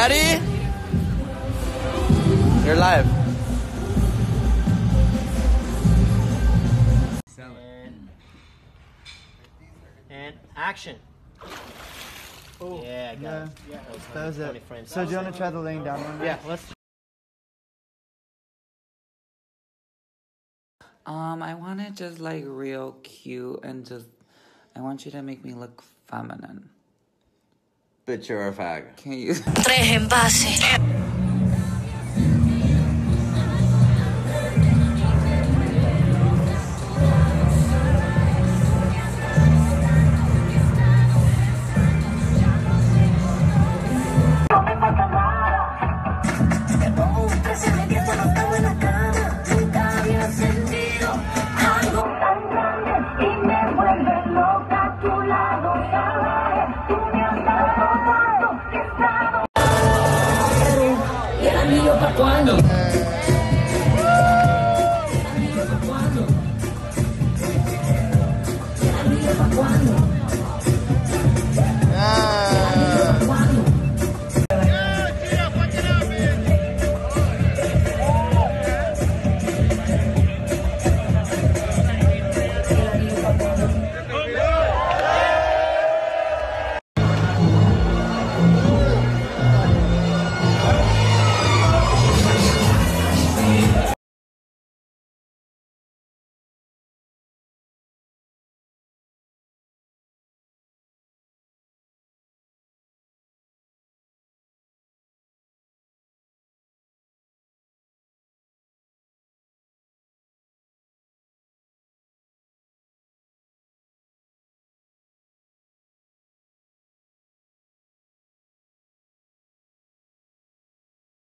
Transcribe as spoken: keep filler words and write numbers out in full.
Ready? You're live. And, and action. Oh, yeah, yeah. yeah. That was it. Frames. So do you want to try the laying down one? Yeah, let's. Um, I want it just like real cute and just. I want you to make me look feminine. Bitch, you're a fag. Can you? Cuando